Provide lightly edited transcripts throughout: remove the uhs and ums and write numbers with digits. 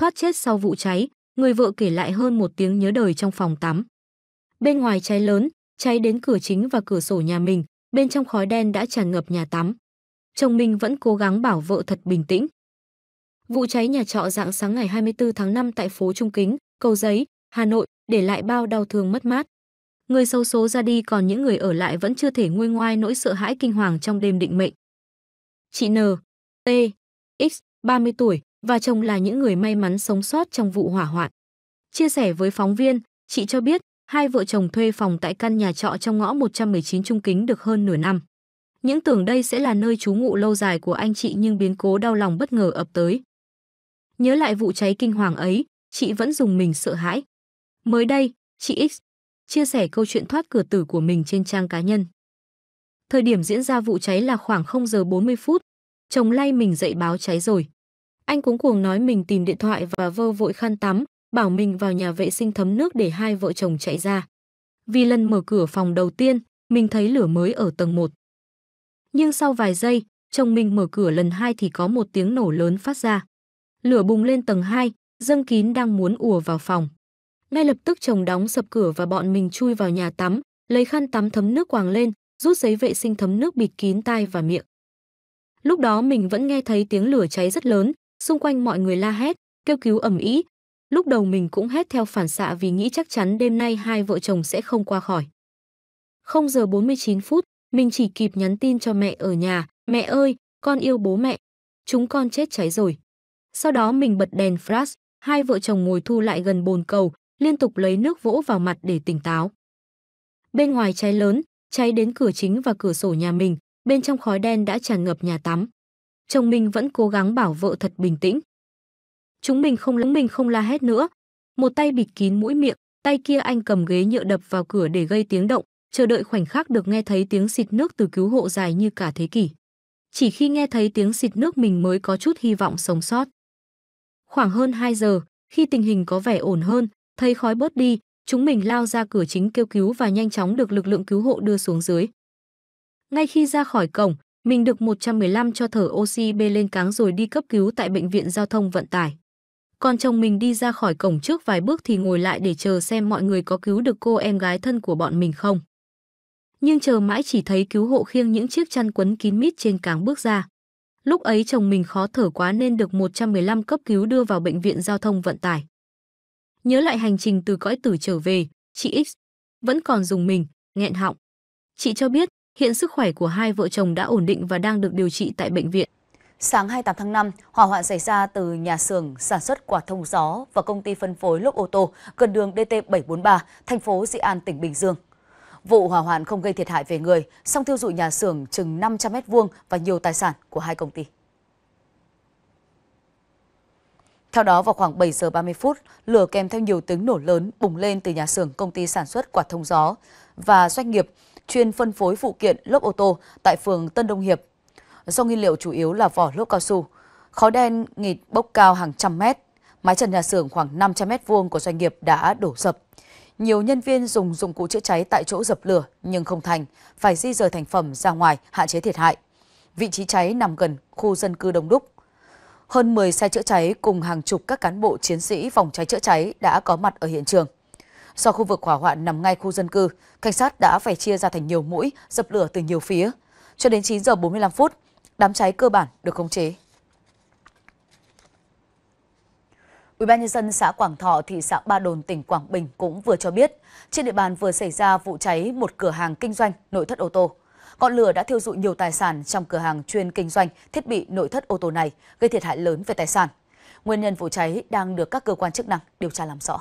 thoát chết sau vụ cháy, người vợ kể lại hơn một tiếng nhớ đời trong phòng tắm. Bên ngoài cháy lớn, cháy đến cửa chính và cửa sổ nhà mình, bên trong khói đen đã tràn ngập nhà tắm. Chồng mình vẫn cố gắng bảo vợ thật bình tĩnh. Vụ cháy nhà trọ rạng sáng ngày 24 tháng 5 tại phố Trung Kính, Cầu Giấy, Hà Nội để lại bao đau thương mất mát. Người xấu số ra đi, còn những người ở lại vẫn chưa thể nguôi ngoai nỗi sợ hãi kinh hoàng trong đêm định mệnh. Chị N, T, X, 30 tuổi và chồng là những người may mắn sống sót trong vụ hỏa hoạn. Chia sẻ với phóng viên, chị cho biết hai vợ chồng thuê phòng tại căn nhà trọ trong ngõ 119 Trung Kính được hơn nửa năm. Những tưởng đây sẽ là nơi trú ngụ lâu dài của anh chị, nhưng biến cố đau lòng bất ngờ ập tới. Nhớ lại vụ cháy kinh hoàng ấy, chị vẫn rùng mình sợ hãi. Mới đây, chị X chia sẻ câu chuyện thoát cửa tử của mình trên trang cá nhân. Thời điểm diễn ra vụ cháy là khoảng 0 giờ 40 phút. Chồng lay mình dậy báo cháy rồi. Anh cuống cuồng nói mình tìm điện thoại và vơ vội khăn tắm, bảo mình vào nhà vệ sinh thấm nước để hai vợ chồng chạy ra. Vì lần mở cửa phòng đầu tiên, mình thấy lửa mới ở tầng 1. Nhưng sau vài giây, chồng mình mở cửa lần 2 thì có một tiếng nổ lớn phát ra. Lửa bùng lên tầng 2, dâng kín đang muốn ùa vào phòng. Ngay lập tức chồng đóng sập cửa và bọn mình chui vào nhà tắm, lấy khăn tắm thấm nước quàng lên, rút giấy vệ sinh thấm nước bịt kín tai và miệng. Lúc đó mình vẫn nghe thấy tiếng lửa cháy rất lớn, xung quanh mọi người la hét, kêu cứu ầm ĩ. Lúc đầu mình cũng hét theo phản xạ vì nghĩ chắc chắn đêm nay hai vợ chồng sẽ không qua khỏi. 0 giờ 49 phút, mình chỉ kịp nhắn tin cho mẹ ở nhà, mẹ ơi, con yêu bố mẹ, chúng con chết cháy rồi. Sau đó mình bật đèn flash, hai vợ chồng ngồi thu lại gần bồn cầu, liên tục lấy nước vỗ vào mặt để tỉnh táo. Bên ngoài cháy lớn, cháy đến cửa chính và cửa sổ nhà mình, bên trong khói đen đã tràn ngập nhà tắm. Chồng mình vẫn cố gắng bảo vợ thật bình tĩnh. Chúng mình không la hét nữa. Một tay bịt kín mũi miệng, tay kia anh cầm ghế nhựa đập vào cửa để gây tiếng động, chờ đợi khoảnh khắc được nghe thấy tiếng xịt nước từ cứu hộ dài như cả thế kỷ. Chỉ khi nghe thấy tiếng xịt nước mình mới có chút hy vọng sống sót. Khoảng hơn 2 giờ, khi tình hình có vẻ ổn hơn, thấy khói bớt đi, chúng mình lao ra cửa chính kêu cứu và nhanh chóng được lực lượng cứu hộ đưa xuống dưới. Ngay khi ra khỏi cổng, mình được 115 cho thở oxy bê lên cáng rồi đi cấp cứu tại bệnh viện giao thông vận tải. Còn chồng mình đi ra khỏi cổng trước vài bước thì ngồi lại để chờ xem mọi người có cứu được cô em gái thân của bọn mình không. Nhưng chờ mãi chỉ thấy cứu hộ khiêng những chiếc chăn quấn kín mít trên cáng bước ra. Lúc ấy chồng mình khó thở quá nên được 115 cấp cứu đưa vào bệnh viện giao thông vận tải. Nhớ lại hành trình từ cõi tử trở về, chị X vẫn còn rùng mình, nghẹn họng. Chị cho biết hiện sức khỏe của hai vợ chồng đã ổn định và đang được điều trị tại bệnh viện. Sáng 28 tháng 5, hỏa hoạn xảy ra từ nhà xưởng sản xuất quạt thông gió và công ty phân phối lốp ô tô gần đường DT743, thành phố Dị An, tỉnh Bình Dương. Vụ hỏa hoạn không gây thiệt hại về người, song thiêu rụi nhà xưởng chừng 500 m2 và nhiều tài sản của hai công ty. Theo đó, vào khoảng 7 giờ 30 phút, lửa kèm theo nhiều tiếng nổ lớn bùng lên từ nhà xưởng công ty sản xuất quạt thông gió và doanh nghiệp chuyên phân phối phụ kiện lốp ô tô tại phường Tân Đông Hiệp. Do nguyên liệu chủ yếu là vỏ lốp cao su, khói đen nghịt bốc cao hàng trăm mét, mái trần nhà xưởng khoảng 500 m2 của doanh nghiệp đã đổ sập. Nhiều nhân viên dùng dụng cụ chữa cháy tại chỗ dập lửa nhưng không thành, phải di rời thành phẩm ra ngoài hạn chế thiệt hại. Vị trí cháy nằm gần khu dân cư đông đúc. Hơn 10 xe chữa cháy cùng hàng chục các cán bộ chiến sĩ phòng cháy chữa cháy đã có mặt ở hiện trường. Do khu vực hỏa hoạn nằm ngay khu dân cư, cảnh sát đã phải chia ra thành nhiều mũi, dập lửa từ nhiều phía. Cho đến 9 giờ 45 phút, đám cháy cơ bản được khống chế. UBND xã Quảng Thọ, thị xã Ba Đồn, tỉnh Quảng Bình cũng vừa cho biết, trên địa bàn vừa xảy ra vụ cháy một cửa hàng kinh doanh nội thất ô tô. Ngọn lửa đã thiêu rụi nhiều tài sản trong cửa hàng chuyên kinh doanh thiết bị nội thất ô tô này, gây thiệt hại lớn về tài sản. Nguyên nhân vụ cháy đang được các cơ quan chức năng điều tra làm rõ.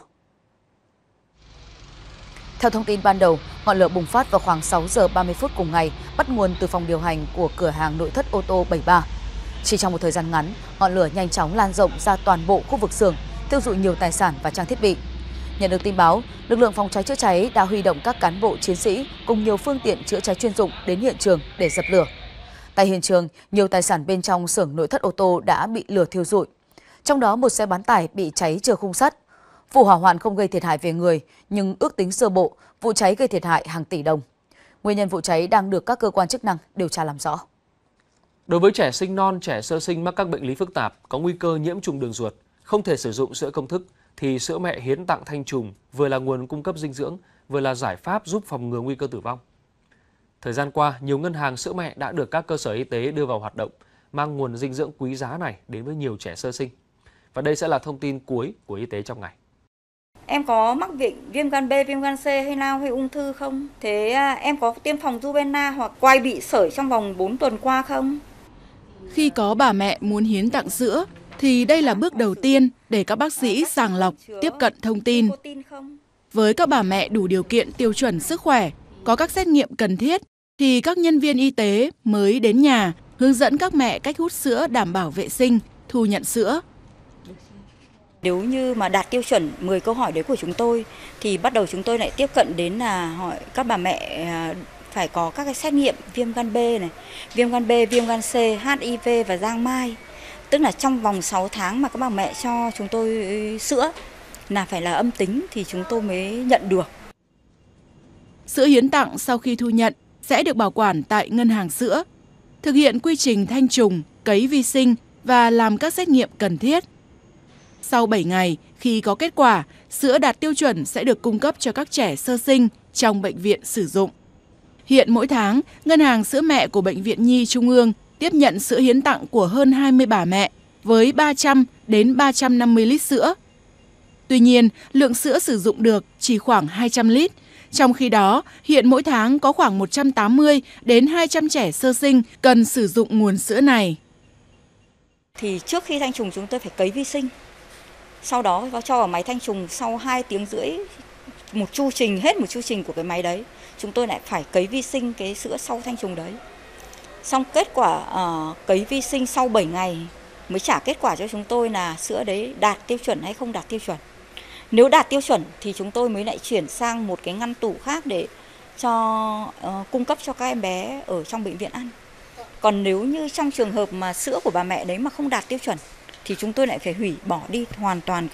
Theo thông tin ban đầu, ngọn lửa bùng phát vào khoảng 6 giờ 30 phút cùng ngày, bắt nguồn từ phòng điều hành của cửa hàng nội thất ô tô 73. Chỉ trong một thời gian ngắn, ngọn lửa nhanh chóng lan rộng ra toàn bộ khu vực xưởng, thiêu rụi nhiều tài sản và trang thiết bị. Nhận được tin báo, lực lượng phòng cháy chữa cháy đã huy động các cán bộ chiến sĩ cùng nhiều phương tiện chữa cháy chuyên dụng đến hiện trường để dập lửa. Tại hiện trường, nhiều tài sản bên trong xưởng nội thất ô tô đã bị lửa thiêu rụi. Trong đó một xe bán tải bị cháy chừa khung sắt. Vụ hỏa hoạn không gây thiệt hại về người, nhưng ước tính sơ bộ, vụ cháy gây thiệt hại hàng tỷ đồng. Nguyên nhân vụ cháy đang được các cơ quan chức năng điều tra làm rõ. Đối với trẻ sinh non, trẻ sơ sinh mắc các bệnh lý phức tạp, có nguy cơ nhiễm trùng đường ruột, Không thể sử dụng sữa công thức thì sữa mẹ hiến tặng thanh trùng vừa là nguồn cung cấp dinh dưỡng, vừa là giải pháp giúp phòng ngừa nguy cơ tử vong. Thời gian qua, nhiều ngân hàng sữa mẹ đã được các cơ sở y tế đưa vào hoạt động, mang nguồn dinh dưỡng quý giá này đến với nhiều trẻ sơ sinh. Và đây sẽ là thông tin cuối của Y tế trong ngày. Em có mắc bệnh viêm gan B, viêm gan C hay lao hay ung thư không? Thế em có tiêm phòng rubella hoặc quai bị sởi trong vòng 4 tuần qua không? Khi có bà mẹ muốn hiến tặng sữa, thì đây là bước đầu tiên để các bác sĩ sàng lọc, tiếp cận thông tin. Với các bà mẹ đủ điều kiện tiêu chuẩn sức khỏe, có các xét nghiệm cần thiết, thì các nhân viên y tế mới đến nhà hướng dẫn các mẹ cách hút sữa đảm bảo vệ sinh, thu nhận sữa. Nếu như mà đạt tiêu chuẩn 10 câu hỏi đấy của chúng tôi, thì bắt đầu chúng tôi lại tiếp cận đến là hỏi các bà mẹ phải có các cái xét nghiệm viêm gan B này, viêm gan B, viêm gan C, HIV và giang mai. Tức là trong vòng 6 tháng mà các bà mẹ cho chúng tôi sữa là phải là âm tính thì chúng tôi mới nhận được. Sữa hiến tặng sau khi thu nhận sẽ được bảo quản tại ngân hàng sữa, thực hiện quy trình thanh trùng, cấy vi sinh và làm các xét nghiệm cần thiết. Sau 7 ngày, khi có kết quả, sữa đạt tiêu chuẩn sẽ được cung cấp cho các trẻ sơ sinh trong bệnh viện sử dụng. Hiện mỗi tháng, Ngân hàng Sữa Mẹ của Bệnh viện Nhi Trung ương tiếp nhận sữa hiến tặng của hơn 20 bà mẹ với 300 đến 350 lít sữa. Tuy nhiên, lượng sữa sử dụng được chỉ khoảng 200 lít. Trong khi đó, hiện mỗi tháng có khoảng 180 đến 200 trẻ sơ sinh cần sử dụng nguồn sữa này. Thì trước khi thanh trùng chúng tôi phải cấy vi sinh. Sau đó nó cho vào máy thanh trùng sau 2 tiếng rưỡi, một chu trình, hết một chu trình của cái máy đấy. Chúng tôi lại phải cấy vi sinh cái sữa sau thanh trùng đấy. Xong kết quả cấy vi sinh sau 7 ngày mới trả kết quả cho chúng tôi là sữa đấy đạt tiêu chuẩn hay không đạt tiêu chuẩn. Nếu đạt tiêu chuẩn thì chúng tôi mới lại chuyển sang một cái ngăn tủ khác để cho cung cấp cho các em bé ở trong bệnh viện ăn. Còn nếu như trong trường hợp mà sữa của bà mẹ đấy mà không đạt tiêu chuẩn thì chúng tôi lại phải hủy bỏ đi hoàn toàn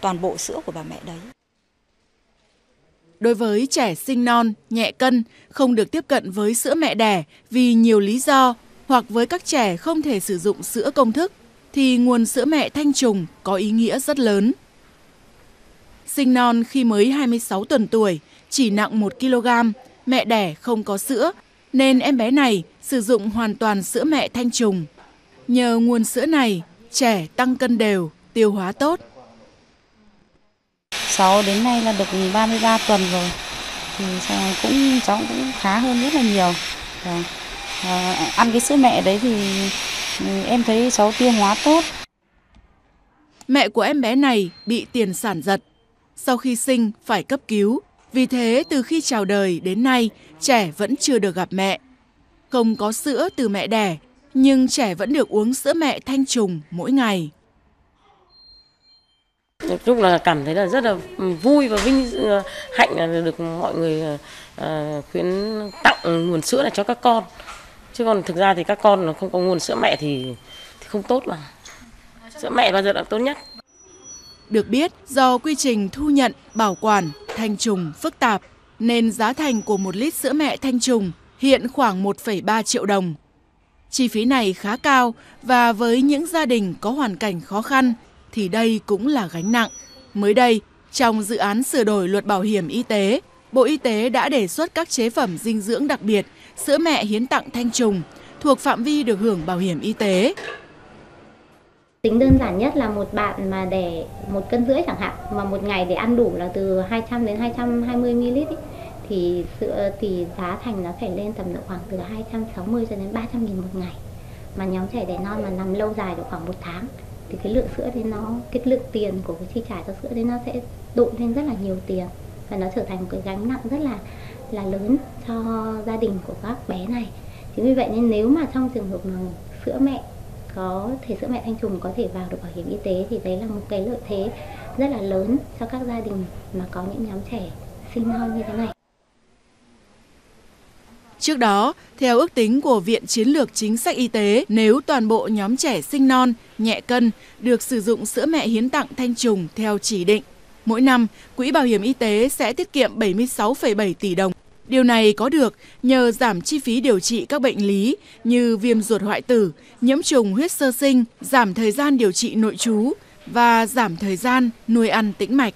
toàn bộ sữa của bà mẹ đấy. Đối với trẻ sinh non, nhẹ cân, không được tiếp cận với sữa mẹ đẻ vì nhiều lý do hoặc với các trẻ không thể sử dụng sữa công thức thì nguồn sữa mẹ thanh trùng có ý nghĩa rất lớn. Sinh non khi mới 26 tuần tuổi, chỉ nặng 1 kg, mẹ đẻ không có sữa nên em bé này sử dụng hoàn toàn sữa mẹ thanh trùng. Nhờ nguồn sữa này, trẻ tăng cân đều, tiêu hóa tốt. 6 đến nay là được 33 tuần rồi, thì cháu cũng khá hơn rất là nhiều. Ăn cái sữa mẹ đấy thì em thấy cháu tiêu hóa tốt. Mẹ của em bé này bị tiền sản giật, sau khi sinh phải cấp cứu, vì thế từ khi chào đời đến nay trẻ vẫn chưa được gặp mẹ. Không có sữa từ mẹ đẻ, nhưng trẻ vẫn được uống sữa mẹ thanh trùng mỗi ngày. Lúc là cảm thấy là rất là vui và vinh hạnh là được mọi người khuyến tặng nguồn sữa này cho các con. Chứ còn thực ra thì các con không có nguồn sữa mẹ thì không tốt mà. Sữa mẹ bao giờ là tốt nhất. Được biết, do quy trình thu nhận, bảo quản, thanh trùng phức tạp, nên giá thành của 1 lít sữa mẹ thanh trùng hiện khoảng 1,3 triệu đồng. Chi phí này khá cao và với những gia đình có hoàn cảnh khó khăn thì đây cũng là gánh nặng. Mới đây, trong dự án sửa đổi luật bảo hiểm y tế, Bộ Y tế đã đề xuất các chế phẩm dinh dưỡng đặc biệt, sữa mẹ hiến tặng thanh trùng thuộc phạm vi được hưởng bảo hiểm y tế. Tính đơn giản nhất là một bạn mà để 1,5 cân chẳng hạn, mà một ngày để ăn đủ là từ 200 đến 220 ml thì sữa thì giá thành nó phải lên tầm độ khoảng từ 260 cho đến 300.000 một ngày. Mà nhóm trẻ đẻ non mà nằm lâu dài được khoảng 1 tháng thì cái lượng sữa đấy cái lượng tiền của cái chi trả cho sữa đấy nó sẽ đội lên rất là nhiều tiền và nó trở thành một cái gánh nặng rất là lớn cho gia đình của các bé này. Chính vì vậy nên nếu mà trong trường hợp mà sữa mẹ sữa mẹ thanh trùng có thể vào được bảo hiểm y tế thì đấy là một cái lợi thế rất là lớn cho các gia đình mà có những nhóm trẻ sinh non như thế này. Trước đó, theo ước tính của Viện Chiến lược Chính sách Y tế, nếu toàn bộ nhóm trẻ sinh non, nhẹ cân được sử dụng sữa mẹ hiến tặng thanh trùng theo chỉ định, mỗi năm, Quỹ Bảo hiểm Y tế sẽ tiết kiệm 76,7 tỷ đồng. Điều này có được nhờ giảm chi phí điều trị các bệnh lý như viêm ruột hoại tử, nhiễm trùng huyết sơ sinh, giảm thời gian điều trị nội trú, và giảm thời gian nuôi ăn tĩnh mạch.